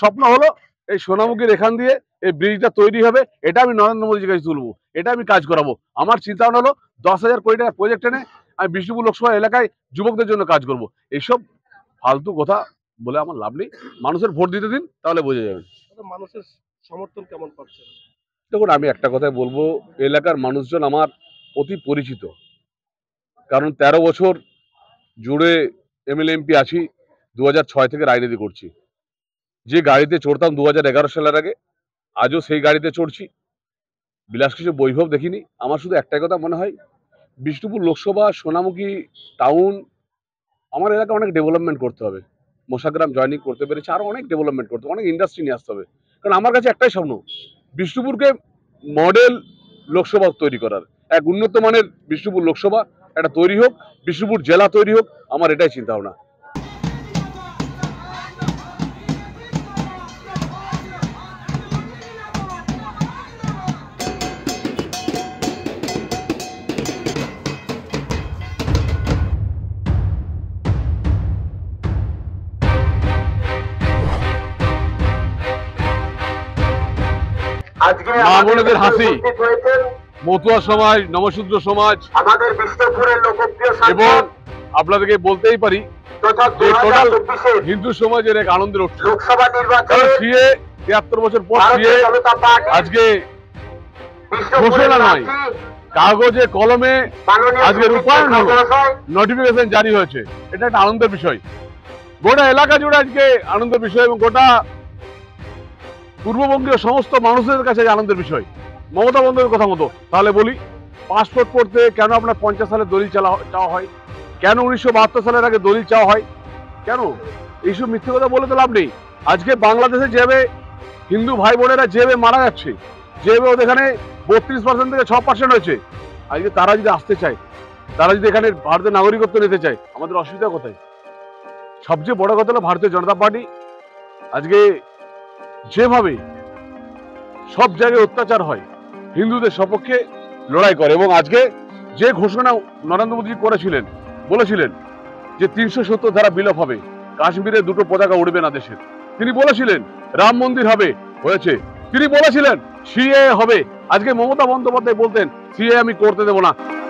স্বপ্ন হলো এই সোনামুখীর এখান দিয়ে এই ব্রিজটা তৈরি হবে, এটা আমি নরেন্দ্র মোদীর কাছে তুলবো, এটা আমি কাজ করাবো। আমার চিন্তাভাবনা হলো 10,000 কোটি টাকা প্রজেক্ট এনে আমি বিষ্ণুপুর লোকসভা এলাকায় যুবকদের জন্য কাজ করবো। এইসব ফালতু কথা বলে আমার লাভ নেই, মানুষের ভোট দিতে দিন, তাহলে বোঝা যাবে। মানুষের সমর্থন কেমন পাচ্ছে? দেখুন, আমি একটা কথাই বলবো, এলাকার মানুষজন আমার অতি পরিচিত, কারণ 13 বছর জুড়ে MLALMP আছি, 2006 থেকে রাজনীতি করছি। যে গাড়িতে চড়তাম 2011 সালের আগে, আজও সেই গাড়িতে চড়ছি। বিলাস কিছু বৈভব দেখিনি। আমার শুধু একটাই কথা মনে হয়, বিষ্ণুপুর লোকসভা, সোনামুখী টাউন, আমার এলাকা অনেক ডেভেলপমেন্ট করতে হবে। মশাগ্রাম জয়নিং করতে পেরেছে, আরও অনেক ডেভেলপমেন্ট করতে হবে, অনেক ইন্ডাস্ট্রি নিয়ে আসতে হবে। কারণ আমার কাছে একটাই স্বপ্ন, বিষ্ণুপুরকে মডেল লোকসভা তৈরি করার, এক উন্নত মানের বিষ্ণুপুর লোকসভা এটা তৈরি হোক, বিষ্ণুপুর জেলা তৈরি হোক, আমার এটাই চিন্তাভাবনা। হাসি মতুয়া সমাজ, নবশূদ্র সমাজ, আমাদের বিষ্ণুপুরের লোকপ্রিয় এবং আপনাদেরকে বলতেই পারি হিন্দু সমাজের এক আনন্দের উৎসব। লোকসভা নির্বাচনে 73 বছর পর আজকে ঘোষণা নয়, কাগজে কলমে আজকে রূপায়ণ হলো, নোটিফিকেশন জারি হয়েছে। এটা একটা আনন্দের বিষয়, গোটা এলাকা জুড়ে আজকে আনন্দের বিষয়, এবং গোটা পূর্ববঙ্গের সমস্ত মানুষের কাছে আনন্দের বিষয়। মমতা বন্দ্যোপাধ্যায়ের কথা মতো তাহলে বলি, পাসপোর্ট করতে কেন আপনার 50 সালের দলিল চাওয়া হয়, কেন 1972 সালের আগে দলিল চাওয়া হয়, কেন? এইসব মিথ্যে কথা বলে তো লাভ নেই। আজকে বাংলাদেশে যেভাবে হিন্দু ভাই বোনেরা যেভাবে মারা যাচ্ছে, যেভাবে ওদের এখানে 32% থেকে 6% হয়েছে, আজকে তারা যদি আসতে চায়, তারা যদি এখানে ভারতের নাগরিকত্ব নিতে চায়, আমাদের অসুবিধা কোথায়? সবচেয়ে বড় কথা হলো ভারতীয় জনতা পার্টি আজকে যেভাবে সব জায়গায় অত্যাচার হয়, হিন্দুদের সপক্ষে লড়াই করে, এবং আজকে যে ঘোষণা নরেন্দ্র মোদী করেছিলেন, বলেছিলেন যে 370 ধারা বিলোপ হবে, কাশ্মীরে দুটো পতাকা উঠবে না দেশের, তিনি বলেছিলেন রাম মন্দির হবে, হয়েছে। তিনি বলেছিলেন CAA হবে, আজকে মমতা বন্দ্যোপাধ্যায় বলতেন CAA আমি করতে দেব না।